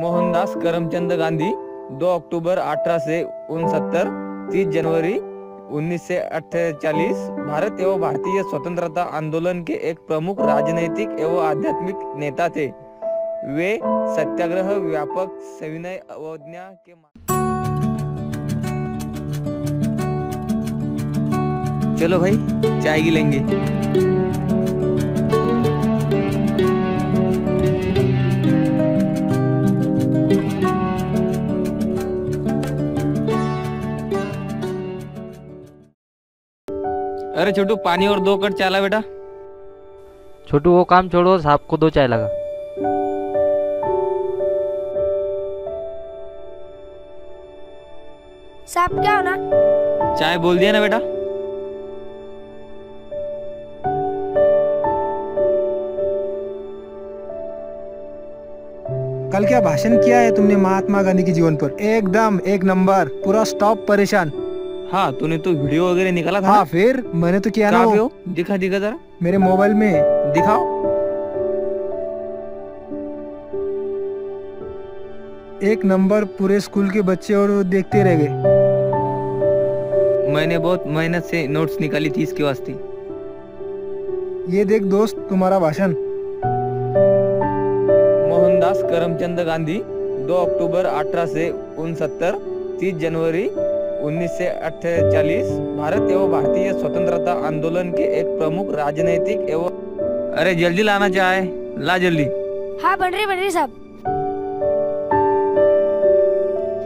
मोहनदास करमचंद गांधी 2 अक्टूबर 1869 30 जनवरी 1948 भारत एवं भारतीय स्वतंत्रता आंदोलन के एक प्रमुख राजनैतिक एवं आध्यात्मिक नेता थे। वे सत्याग्रह, व्यापक सविनय अवज्ञा के चलो भाई चाय ही लेंगे। अरे छोटू, पानी और 2 कट चाय ला बेटा। छोटू वो काम छोड़ो, साहब को 2 चाय लगा। साहब क्या होना? चाय बोल दिया ना बेटा। कल क्या भाषण किया है तुमने महात्मा गांधी के जीवन पर, एकदम एक नंबर, पूरा स्टॉप परेशान। हाँ तूने तो वीडियो वगैरह निकाला था। हाँ फिर मैंने तो किया ना वो। दिखा दिखा जरा, मेरे मोबाइल में दिखाओ। एक नंबर, पूरे स्कूल के बच्चे और देखते रह गए। मैंने बहुत मेहनत से नोट्स निकाली थी इसके वास्ते। ये देख दोस्त तुम्हारा भाषण। मोहनदास करमचंद गांधी 2 अक्टूबर 1869 30 जनवरी 1948 भारत एवं भारतीय स्वतंत्रता आंदोलन के एक प्रमुख राजनीतिक एवं। अरे जल्दी लाना चाहे, ला जल्दी। हाँ बन रही साहब।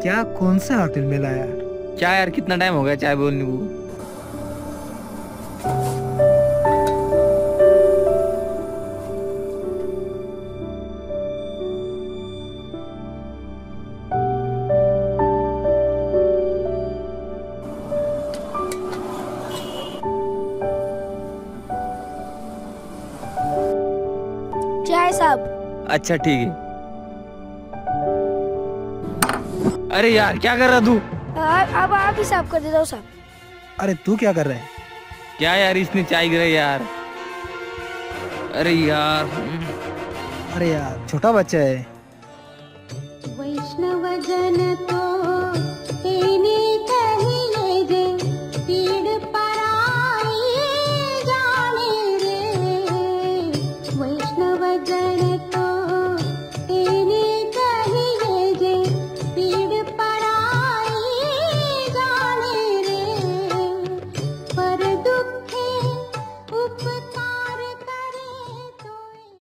क्या कौन सा होटल में लाया यार? चाय यार कितना टाइम हो गया चाय बोलने को। चाय साहब। अच्छा ठीक है। अरे यार क्या कर रहा तू? अब आप ही साफ कर देता हूँ साहब। अरे तू क्या कर रहा है? क्या यार इसने चाय गिराई यार। अरे यार, अरे यार छोटा बच्चा है। वैष्णव जन तो